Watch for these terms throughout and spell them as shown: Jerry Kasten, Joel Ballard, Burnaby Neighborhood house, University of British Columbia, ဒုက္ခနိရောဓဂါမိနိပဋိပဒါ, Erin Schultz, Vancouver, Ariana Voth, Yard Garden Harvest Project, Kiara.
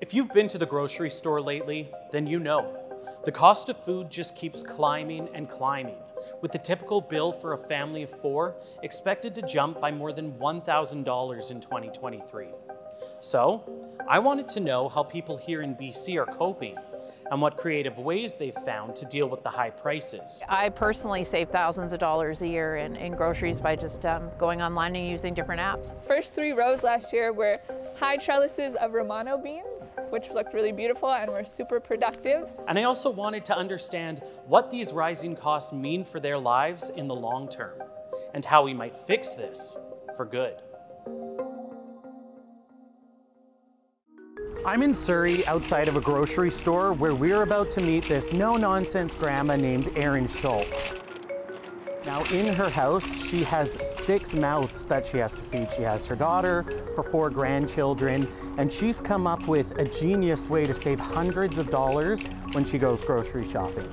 If you've been to the grocery store lately, then you know. The cost of food just keeps climbing and climbing, with the typical bill for a family of four expected to jump by more than $1,000 in 2023. So, I wanted to know how people here in BC are coping and what creative ways they've found to deal with the high prices. I personally save thousands of dollars a year in groceries by just going online and using different apps. First three rows last year were high trellises of Romano beans, which looked really beautiful and were super productive. And I also wanted to understand what these rising costs mean for their lives in the long term, and how we might fix this for good. I'm in Surrey, outside of a grocery store, where we're about to meet this no-nonsense grandma named Erin Schultz. Now, in her house, she has six mouths that she has to feed. She has her daughter, her four grandchildren, and she's come up with a genius way to save hundreds of dollars when she goes grocery shopping.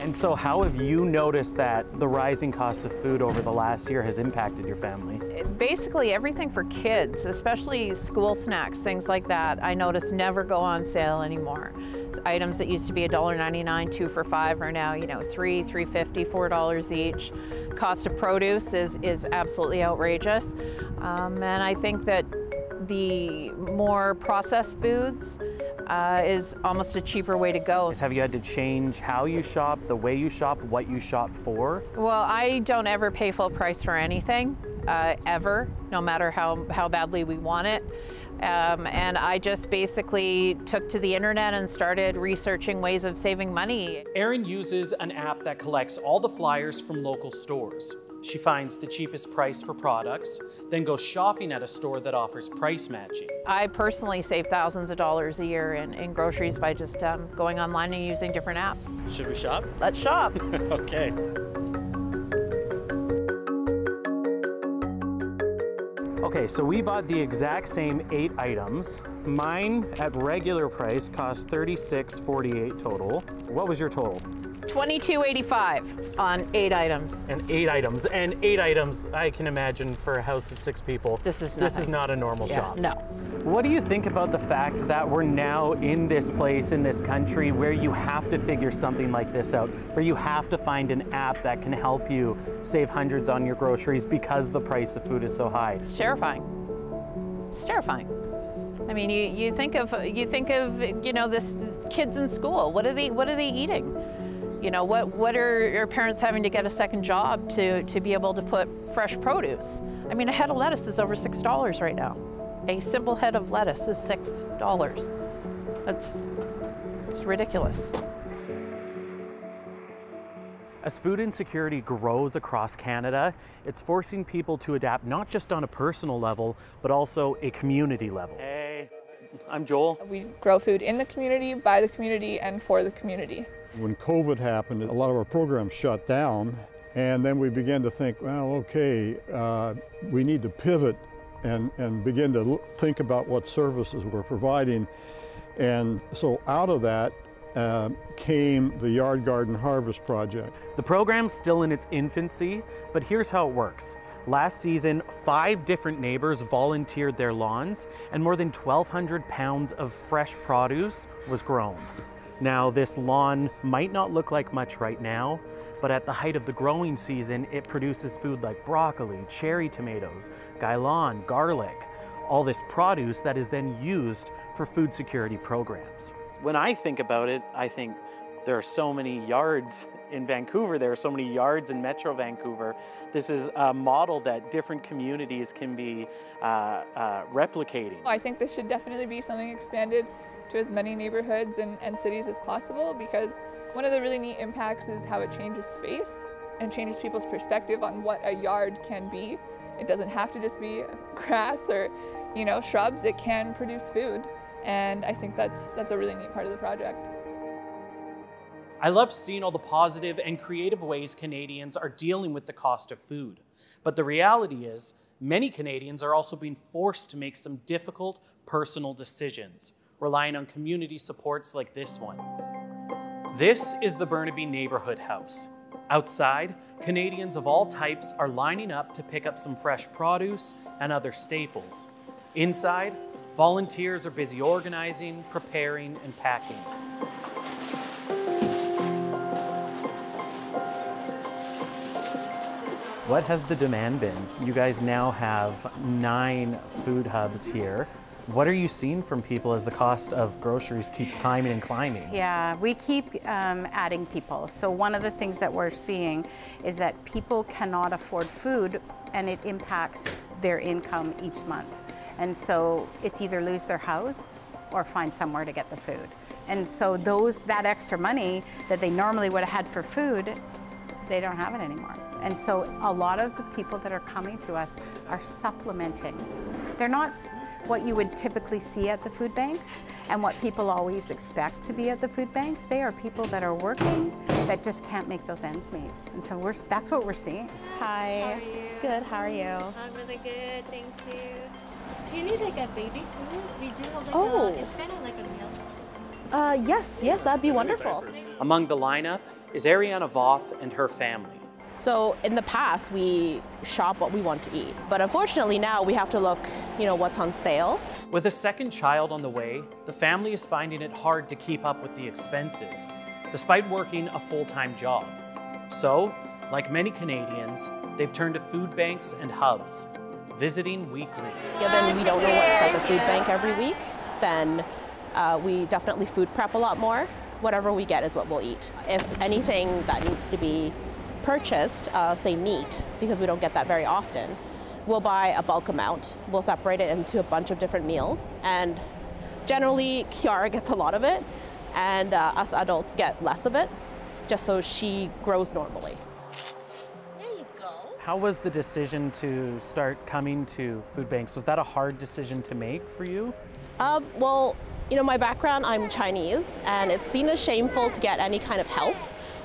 And so how have you noticed that the rising cost of food over the last year has impacted your family? Basically everything for kids, especially school snacks, things like that, I notice never go on sale anymore. It's items that used to be $1.99, 2 for $5 are now, you know, $3, $3.50, $4 each. Cost of produce is absolutely outrageous. And I think that the more processed foods is almost a cheaper way to go. Have you had to change how you shop, the way you shop, what you shop for? Well, I don't ever pay full price for anything, ever, no matter how badly we want it. And I just basically took to the internet and started researching ways of saving money. Erin uses an app that collects all the flyers from local stores. She finds the cheapest price for products, then goes shopping at a store that offers price matching. I personally save thousands of dollars a year in groceries by just going online and using different apps. Should we shop? Let's shop. Okay. Okay, so we bought the exact same 8 items. Mine, at regular price, cost $36.48 total. What was your total? $22.85 on 8 items. And 8 items, I can imagine for a house of 6 people. This is nothing. This is not a normal shop. No. What do you think about the fact that we're now in this place, in this country, where you have to figure something like this out, where you have to find an app that can help you save hundreds on your groceries because the price of food is so high? It's terrifying. It's terrifying. I mean, you think of, you know, this kids in school. What are they eating? You know, what are your parents having to get a second job to be able to put fresh produce? I mean, a head of lettuce is over $6 right now. A simple head of lettuce is $6. It's ridiculous. As food insecurity grows across Canada, it's forcing people to adapt, not just on a personal level, but also a community level. Hey, I'm Joel. We grow food in the community, by the community, and for the community. When COVID happened, a lot of our programs shut down, and then we began to think, well, okay, we need to pivot and begin to think about what services we're providing. And so out of that came the Yard Garden Harvest Project. The program's still in its infancy, but here's how it works. Last season, 5 different neighbors volunteered their lawns, and more than 1,200 pounds of fresh produce was grown. Now, this lawn might not look like much right now, but at the height of the growing season, it produces food like broccoli, cherry tomatoes, guilan, garlic, all this produce that is then used for food security programs. When I think about it, I think there are so many yards in Vancouver, there are so many yards in Metro Vancouver. This is a model that different communities can be replicating. I think this should definitely be something expanded to as many neighborhoods and cities as possible, because one of the really neat impacts is how it changes space and changes people's perspective on what a yard can be. It doesn't have to just be grass or, you know, shrubs. It can produce food, and I think that's a really neat part of the project. I loved seeing all the positive and creative ways Canadians are dealing with the cost of food, but the reality is many Canadians are also being forced to make some difficult personal decisions, relying on community supports like this one. This is the Burnaby Neighborhood house. Outside, Canadians of all types are lining up to pick up some fresh produce and other staples. Inside, Volunteers are busy organizing, preparing, and packing. What has the demand been? You guys now have 9 food hubs here. What are you seeing from people as the cost of groceries keeps climbing and climbing? Yeah, we keep adding people. So one of the things that we're seeing is that people cannot afford food, and it impacts their income each month. And so it's either lose their house or find somewhere to get the food. And so that extra money that they normally would have had for food, they don't have it anymore. And so a lot of the people that are coming to us are supplementing. They're not what you would typically see at the food banks and what people always expect to be at the food banks. They are people that are working that just can't make those ends meet. And so that's what we're seeing. Hi. How are you? Good, how are you? I'm really good, thank you. Do you need like a baby food? We do have like it's kind of like a meal. Yes, that'd be wonderful. Among the lineup is Ariana Voth and her family. So in the past, we shop what we want to eat, but unfortunately now we have to look, what's on sale. With a second child on the way, the family is finding it hard to keep up with the expenses, despite working a full-time job. So, like many Canadians, they've turned to food banks and hubs, visiting weekly. Given we don't know what's at the food bank every week, then we definitely food prep a lot more. Whatever we get is what we'll eat. If anything that needs to be purchased, say meat, because we don't get that very often, we'll buy a bulk amount. We'll separate it into a bunch of different meals, and generally Kiara gets a lot of it, and us adults get less of it, just so she grows normally. There you go. How was the decision to start coming to food banks? Was that a hard decision to make for you? Well, my background, I'm Chinese, and it's seen as shameful to get any kind of help.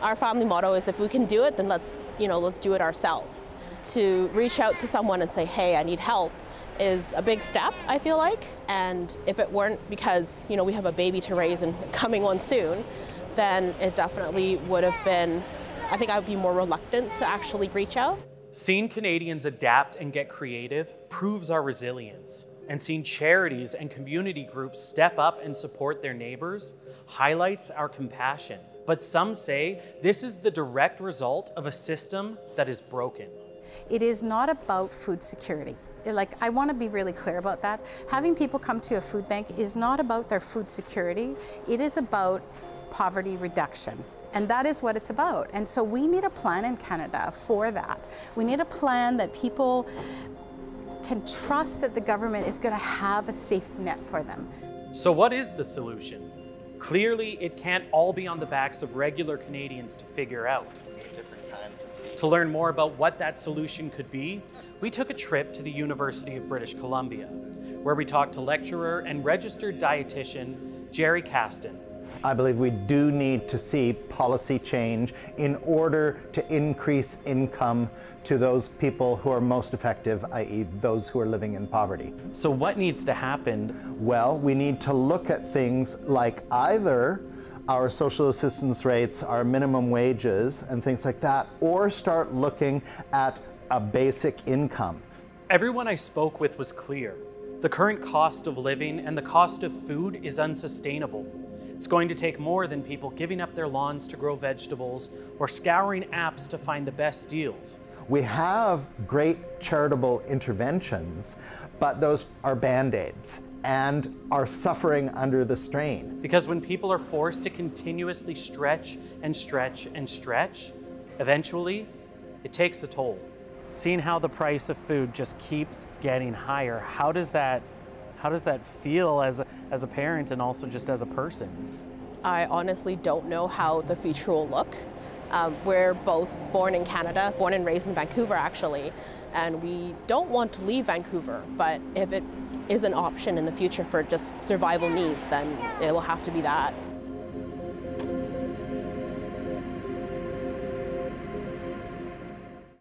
Our family motto is if we can do it, then let's do it ourselves. To reach out to someone and say, hey, I need help is a big step, I feel like. And if it weren't because, we have a baby to raise and coming one soon, then it definitely would have been, I think I would be more reluctant to actually reach out. Seeing Canadians adapt and get creative proves our resilience. And seeing charities and community groups step up and support their neighbors highlights our compassion. But some say this is the direct result of a system that is broken. It is not about food security. I want to be really clear about that. Having people come to a food bank is not about their food security. It is about poverty reduction. And that is what it's about. And so we need a plan in Canada for that. We need a plan that people can trust that the government is going to have a safety net for them. So what is the solution? Clearly, it can't all be on the backs of regular Canadians to figure out. To learn more about what that solution could be, we took a trip to the University of British Columbia, where we talked to lecturer and registered dietitian Jerry Kasten. I believe we do need to see policy change in order to increase income to those people who are most effective, i.e. those who are living in poverty. So what needs to happen? Well, we need to look at things like either our social assistance rates, our minimum wages, and things like that, or start looking at a basic income. Everyone I spoke with was clear. The current cost of living and the cost of food is unsustainable. It's going to take more than people giving up their lawns to grow vegetables or scouring apps to find the best deals. We have great charitable interventions, but those are band-aids and are suffering under the strain. Because when people are forced to continuously stretch, eventually it takes a toll. Seeing how the price of food just keeps getting higher, how does that feel as a parent and also just as a person? I honestly don't know how the future will look. We're both born in Canada, born and raised in Vancouver actually, and we don't want to leave Vancouver, but if it is an option in the future for just survival needs, then it will have to be that.